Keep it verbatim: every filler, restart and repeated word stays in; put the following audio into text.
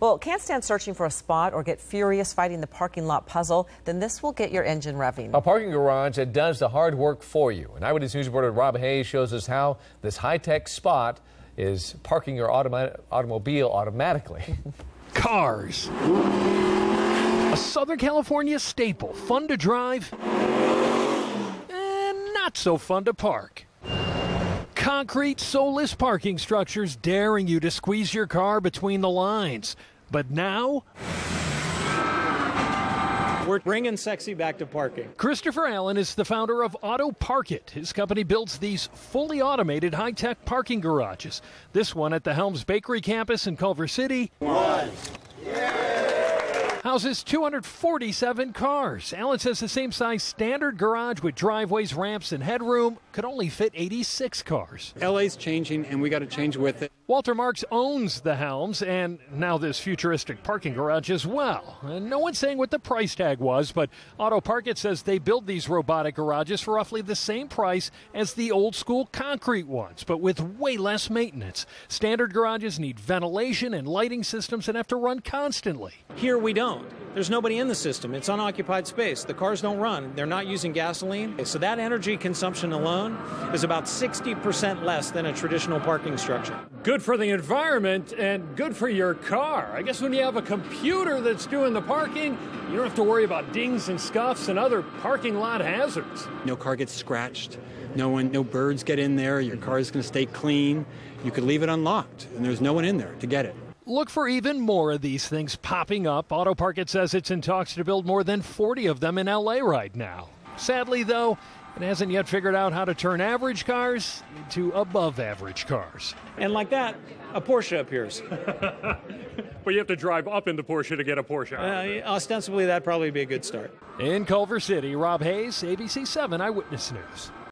Well, can't stand searching for a spot or get furious fighting the parking lot puzzle? Then this will get your engine revving. A parking garage that does the hard work for you. And Eyewitness News reporter Rob Hayes shows us how this high-tech spot is parking your automa automobile automatically. Cars. A Southern California staple. Fun to drive. And not so fun to park. Concrete, soulless parking structures daring you to squeeze your car between the lines. But now, we're bringing sexy back to parking. Christopher Allen is the founder of AUTOParkit. His company builds these fully automated high-tech parking garages. This one at the Helms Bakery Campus in Culver City. One. Houses two hundred forty-seven cars. Allen says the same size standard garage with driveways, ramps, and headroom could only fit eighty-six cars. L A's changing, and we got to change with it. Walter Marks owns the Helms and now this futuristic parking garage as well. And no one's saying what the price tag was, but AUTOParkit says they build these robotic garages for roughly the same price as the old-school concrete ones, but with way less maintenance. Standard garages need ventilation and lighting systems and have to run constantly. Here we don't. There's nobody in the system. It's unoccupied space. The cars don't run. They're not using gasoline. So that energy consumption alone is about sixty percent less than a traditional parking structure. Good for the environment and good for your car. I guess when you have a computer that's doing the parking, you don't have to worry about dings and scuffs and other parking lot hazards. No car gets scratched. No one, no birds get in there. Your car is going to stay clean. You could leave it unlocked, and there's no one in there to get it. Look for even more of these things popping up. AUTOParkit says it's in talks to build more than forty of them in L A right now. Sadly, though, it hasn't yet figured out how to turn average cars into above-average cars. And like that, a Porsche appears. But you have to drive up into Porsche to get a Porsche. Uh, ostensibly, that'd probably be a good start. In Culver City, Rob Hayes, A B C seven Eyewitness News.